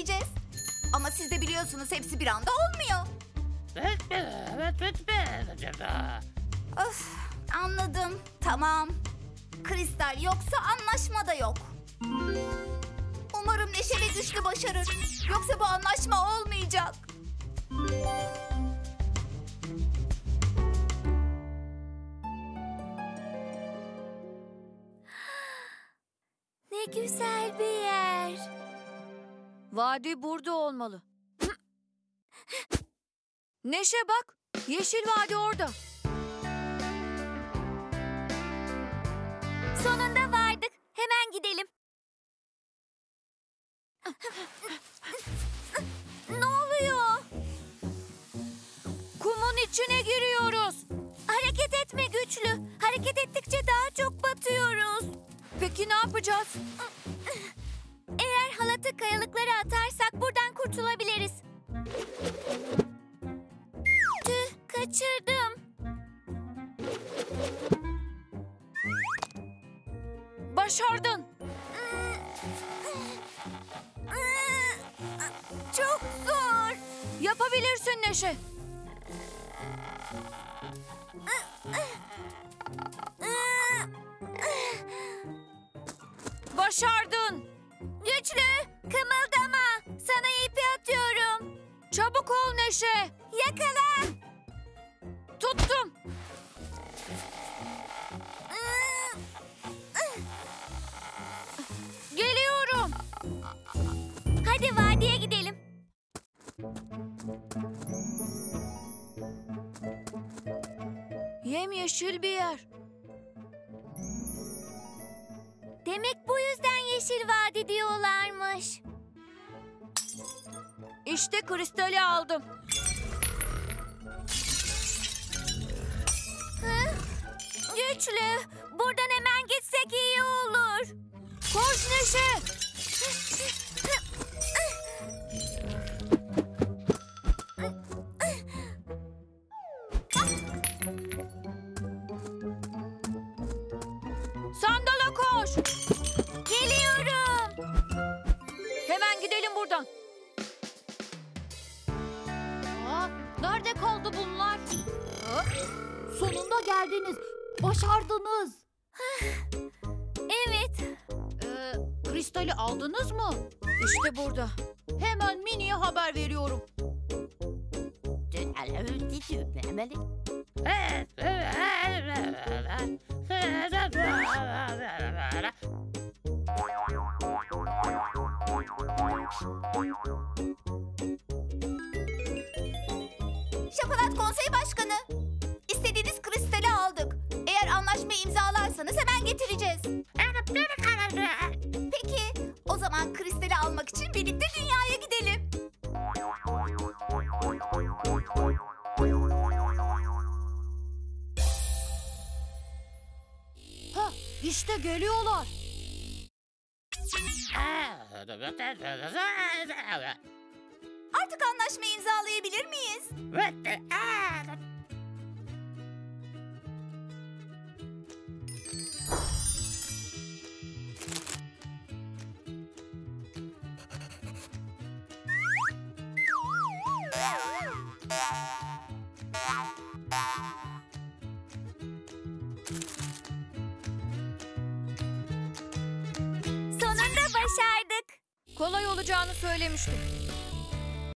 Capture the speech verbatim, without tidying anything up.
söyleyeceğiz. Ama siz de biliyorsunuz hepsi bir anda olmuyor. Öf, anladım. Tamam. Kristal yoksa anlaşma da yok. Umarım neşeli güçlü başarır. Yoksa bu anlaşma olmayacak. Ne güzel bir yer. Vadi burada olmalı. Neşe bak. Yeşil vadi orada. Sonunda vardık. Hemen gidelim. Ne oluyor? Kumun içine giriyoruz. Hareket etme güçlü. Hareket ettikçe daha çok batıyoruz. Peki ne yapacağız? Eğer halatı kayalıklara atarsak buradan kurtulabiliriz. Tüh, kaçırdım. Başardın. Çok zor. Yapabilirsin Neşe. Başardın. Güçlü, kımıldama. Sana ipi atıyorum. Çabuk ol Neşe. Yakala. Tuttum. Geliyorum. Hadi vadiye gidelim. Yemyeşil bir yer. Demek bu yüzden yeşil vadi diyorlarmış. İşte kristali aldım. Hı? Güçlü, buradan hemen gitsek iyi olur. Koş Neşe. Sandala koş. Geliyorum. Hemen gidelim buradan. Aa, nerede kaldı bunlar? Aa, sonunda geldiniz. Başardınız. Evet. Ee, kristali aldınız mı? İşte burada. Hemen Mini'ye haber veriyorum. Şapalat Konsey Başkanı, istediğiniz kristali aldık. Eğer anlaşmayı imzalarsanız hemen getireceğiz. Peki, o zaman kristali almak için birlikte dünyaya gidelim. Ha, işte geliyorlar. Artık anlaşmayı imzalayabilir miyiz? Sonunda başardık. Kolay olacağını söylemiştim.